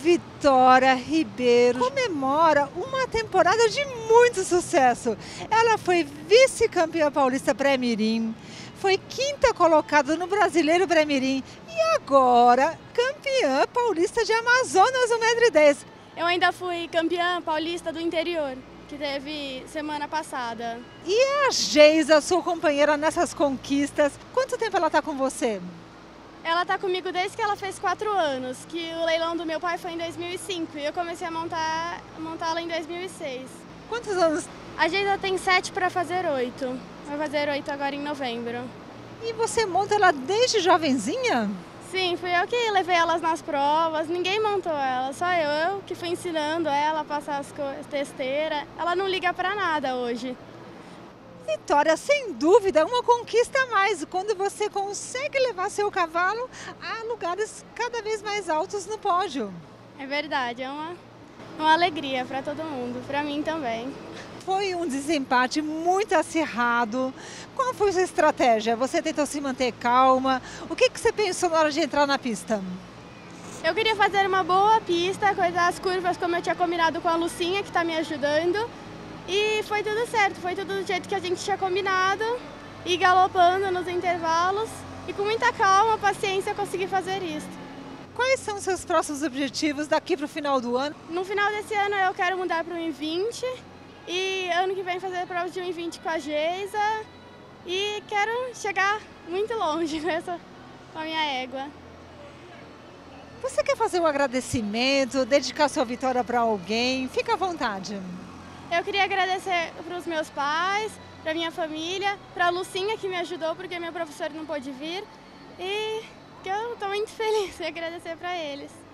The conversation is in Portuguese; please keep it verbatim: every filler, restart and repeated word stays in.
Victória Ribeiro comemora uma temporada de muito sucesso. Ela foi vice-campeã paulista pré-mirim, foi quinta colocada no Brasileiro pré-mirim e agora campeã paulista de Amazonas um metro e dez. Eu ainda fui campeã paulista do interior, que teve semana passada. E a Geisa, sua companheira nessas conquistas, quanto tempo ela está com você? Ela está comigo desde que ela fez quatro anos, que o leilão do meu pai foi em dois mil e cinco e eu comecei a montar, montá-la em dois mil e seis. Quantos anos? A Geisa tem sete para fazer oito. Vai fazer oito agora em novembro. E você monta ela desde jovenzinha? Sim, fui eu que levei elas nas provas, ninguém montou ela, só eu, eu que fui ensinando ela a passar as coisas, testeira. Ela não liga para nada hoje. Victória, sem dúvida, uma conquista a mais quando você consegue levar seu cavalo a lugares cada vez mais altos no pódio. É verdade, é uma, uma alegria para todo mundo, para mim também. Foi um desempate muito acirrado. Qual foi sua estratégia? Você tentou se manter calma. O que, que você pensou na hora de entrar na pista? Eu queria fazer uma boa pista, coisar as curvas como eu tinha combinado com a Lucinha, que está me ajudando. E foi tudo certo, foi tudo do jeito que a gente tinha combinado, e galopando nos intervalos, e com muita calma, paciência, eu consegui fazer isso. Quais são os seus próximos objetivos daqui para o final do ano? No final desse ano eu quero mudar para o I vinte, e ano que vem fazer provas de I vinte com a Geisa, e quero chegar muito longe com, essa, com a minha égua. Você quer fazer um agradecimento, dedicar sua vitória para alguém? Fica à vontade. Eu queria agradecer para os meus pais, para a minha família, para a Lucinha, que me ajudou porque meu professor não pôde vir, e que eu estou muito feliz em agradecer para eles.